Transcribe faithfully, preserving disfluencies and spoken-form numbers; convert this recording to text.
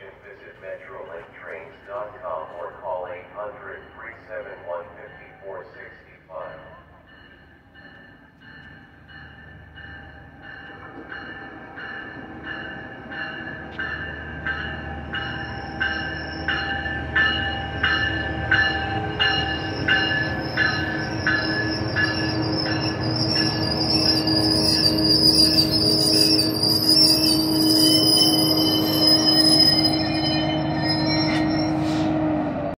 information, visit Metrolink.